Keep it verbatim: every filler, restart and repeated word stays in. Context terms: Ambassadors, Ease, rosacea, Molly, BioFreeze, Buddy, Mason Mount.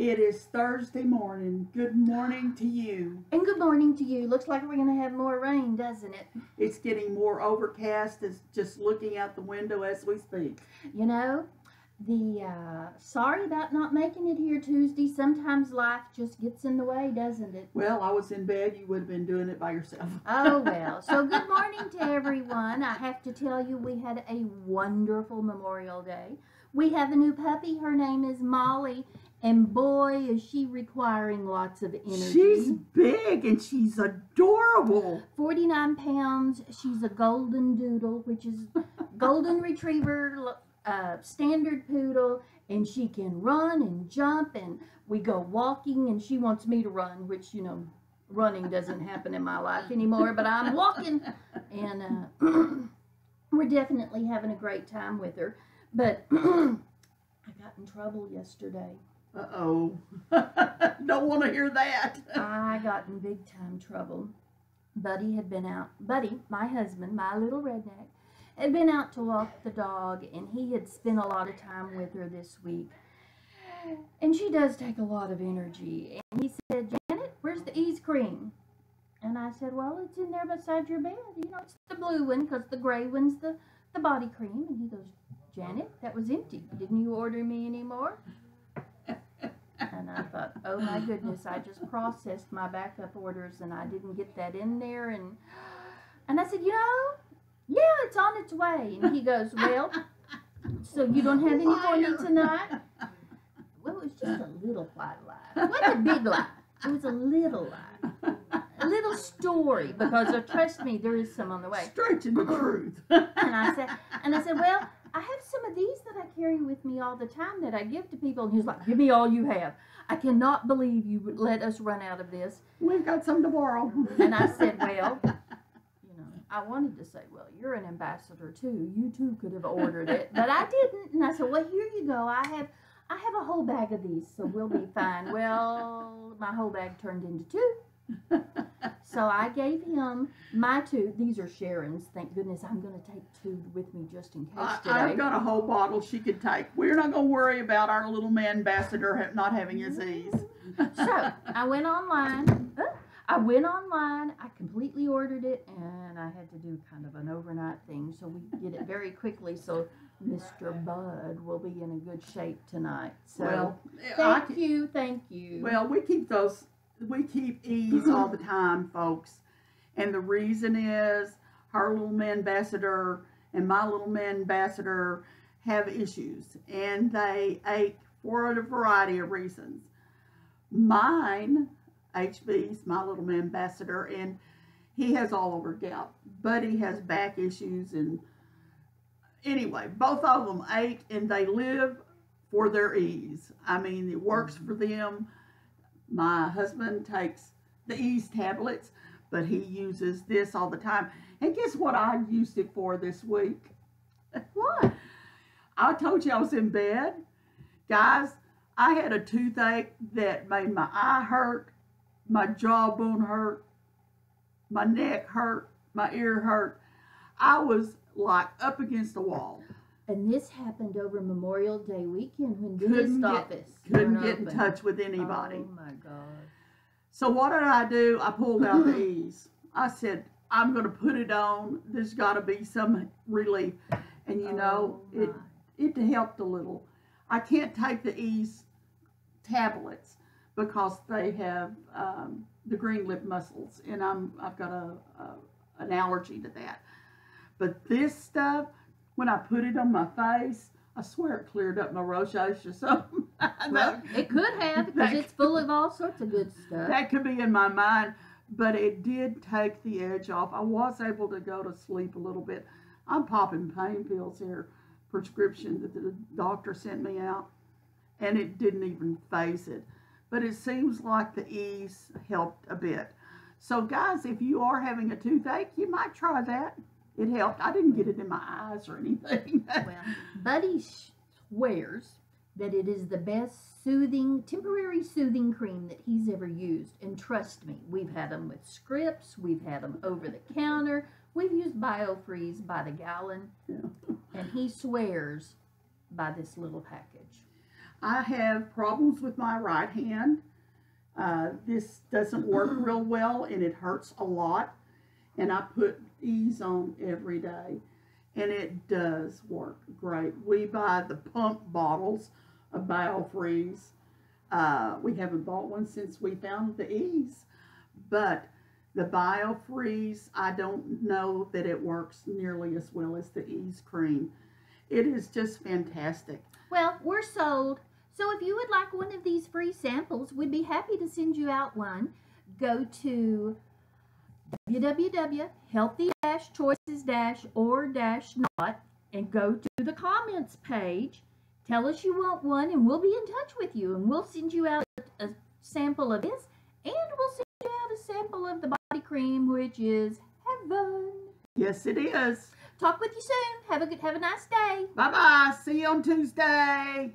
It is Thursday morning. Good morning to you. And good morning to you. Looks like we're going to have more rain, doesn't it? It's getting more overcast. It's just looking out the window as we speak. You know, the uh, sorry about not making it here Tuesday. Sometimes life just gets in the way, doesn't it? Well, I was in bed. You would have been doing it by yourself. Oh, well. So good morning to everyone. I have to tell you, we had a wonderful Memorial Day. We have a new puppy. Her name is Molly. And boy, is she requiring lots of energy. She's big and she's adorable. forty-nine pounds. She's a golden doodle, which is golden retriever, uh, standard poodle. And she can run and jump. And we go walking and she wants me to run, which, you know, running doesn't happen in my life anymore. But I'm walking. And uh, we're definitely having a great time with her. But I got in trouble yesterday. Uh-oh. Don't want to hear that. I got in big time trouble. Buddy had been out. Buddy, my husband, my little redneck, had been out to walk the dog, and he had spent a lot of time with her this week. And she does take a lot of energy. And he said, "Janet, where's the ease cream?" And I said, "Well, it's in there beside your bed. You know, it's the blue one because the gray one's the, the body cream." And he goes, "Janet, that was empty. Didn't you order me any more?" And I thought, oh my goodness, I just processed my backup orders and I didn't get that in there. And and I said, "You know, yeah, it's on its way." And he goes, "Well, so you don't have any for me tonight?" Well, it was just a little white lie. It wasn't a big lie. It was a little lie. A little story, because uh, trust me, there is some on the way. Straight to the truth. And I said, and I said, "Well, I have some of these that I carry with me all the time that I give to people." And he's like, "Give me all you have. I cannot believe you would let us run out of this. We've got some to borrow." And I said, "Well, you know, I wanted to say, well, you're an ambassador too. You too could have ordered it, but I didn't." And I said, "Well, here you go. I have, I have a whole bag of these, so we'll be fine." Well, my whole bag turned into two. So I gave him my two. These are Sharon's. Thank goodness I'm going to take two with me just in case I, today. I've got a whole bottle she could take. We're not going to worry about our little man ambassador not having his ease. So I went online. I went online. I completely ordered it, and I had to do kind of an overnight thing. So we did it very quickly. So Mister Bud will be in a good shape tonight. So well, thank I, you. Thank you. Well, we keep those. We keep ease all the time, folks. And the reason is her little man ambassador and my little man ambassador have issues. And they ache for a variety of reasons. Mine, H B's, my little man ambassador, and he has all over gout. Buddy has back issues. And anyway, both of them ache and they live for their ease. I mean, it works for them. My husband takes the ease tablets, but he uses this all the time. And guess what I used it for this week? What? I told you I was in bed. Guys, I had a toothache that made my eye hurt, my jawbone hurt, my neck hurt, my ear hurt. I was like up against the wall. And this happened over Memorial Day weekend when couldn't this office couldn't get open. in touch with anybody. Oh my God! So what did I do? I pulled out the ease. I said, "I'm going to put it on. There's got to be some relief." And you oh know, my. it it helped a little. I can't take the ease tablets because they have um, the green lip muscles, and I'm I've got a, a an allergy to that. But this stuff, when I put it on my face, I swear it cleared up my rosacea. So well, it could have, because it's full of all sorts of good stuff. That could be in my mind, but it did take the edge off. I was able to go to sleep a little bit. I'm popping pain pills here, prescription that the doctor sent me out, and it didn't even phase it. But it seems like the ease helped a bit. So guys, if you are having a toothache, you might try that. It helped. I didn't get it in my eyes or anything. Well, Buddy swears that it is the best soothing, temporary soothing cream that he's ever used. And trust me, we've had them with Scripps. We've had them over the counter. We've used BioFreeze by the gallon. Yeah. And he swears by this little package. I have problems with my right hand. Uh, this doesn't work real well and it hurts a lot. And I put ease on every day. And it does work great. We buy the pump bottles of BioFreeze. Uh, we haven't bought one since we found the ease. But the BioFreeze, I don't know that it works nearly as well as the ease cream. It is just fantastic. Well, we're sold. So if you would like one of these free samples, we'd be happy to send you out one. Go to w w w dot healthy choices or not and go to the comments page. Tell us you want one and we'll be in touch with you, and we'll send you out a sample of this, and we'll send you out a sample of the body cream, which is heaven. Yes, it is. Talk with you soon. Have a good, have a nice day. Bye-bye. See you on Tuesday.